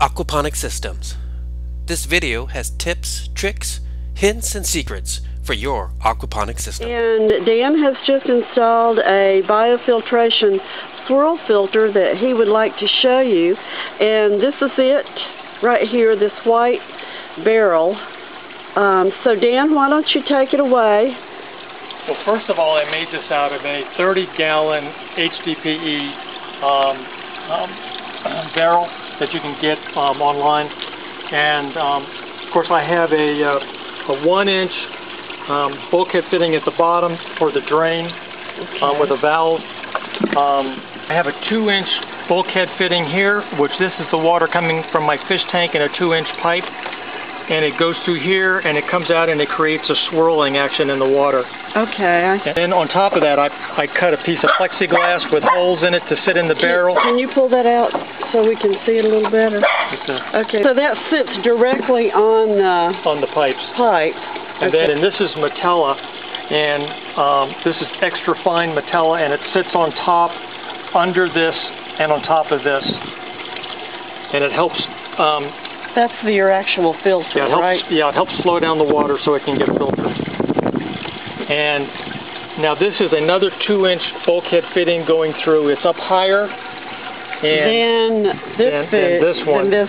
Aquaponic systems. This video has tips, tricks, hints, and secrets for your aquaponic system. And Dan has just installed a biofiltration swirl filter that he would like to show you. And this is it right here, this white barrel. So Dan, why don't you take it away? Well, first of all, I made this out of a 30-gallon HDPE barrel that you can get online, and of course I have a 1-inch bulkhead fitting at the bottom for the drain. Okay. With a valve. I have a 2-inch bulkhead fitting here, which this is the water coming from my fish tank in a 2-inch pipe, and it goes through here and it comes out and it creates a swirling action in the water. Okay. And then on top of that, I cut a piece of plexiglass with holes in it to fit in the barrel. Can you pull that out so we can see it a little better? Okay. So that sits directly on the pipe. And okay. Then this is Matala, and this is extra fine Matala, and it sits on top, under this, and on top of this, and it helps. That's your actual filter, yeah, right? Yeah, it helps slow down the water so it can get filtered. And now this is another 2-inch bulkhead fitting going through. It's up higher than this one. Okay,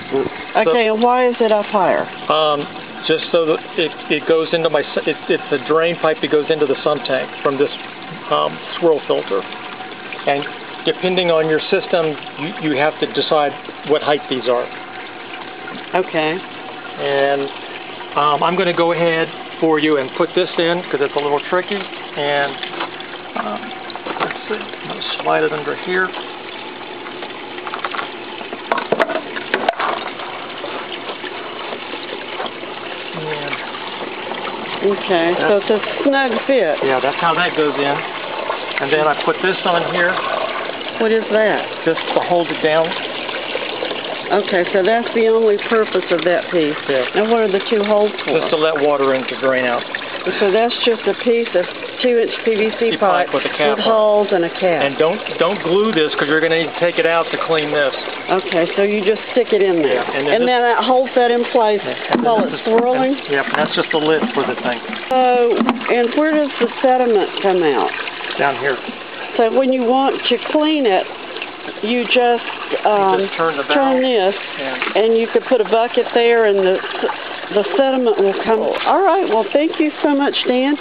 so, and why is it up higher? Just so that it goes into my... It's a drain pipe that goes into the sump tank from this swirl filter. And depending on your system, you have to decide what height these are. Okay. And I'm going to go ahead for you and put this in because it's a little tricky. And let's see, I'm going to slide it under here. And okay, so it's a snug fit. Yeah, that's how that goes in. And then I put this on here. What is that? Just to hold it down. Okay, so that's the only purpose of that piece. Yeah. Now what are the two holes for? Just to let water in to drain out. So that's just a piece of 2-inch PVC pipe with holes and a cap. And don't glue this because you're going to need to take it out to clean this. Okay, so you just stick it in there. Yeah, and then that holds that in place while it's swirling? Yep, that's just the lid for the thing. So, and where does the sediment come out? Down here. So when you want to clean it, you just turn this, yeah. And you could put a bucket there, and the sediment will come. All right, well, thank you so much, Dan.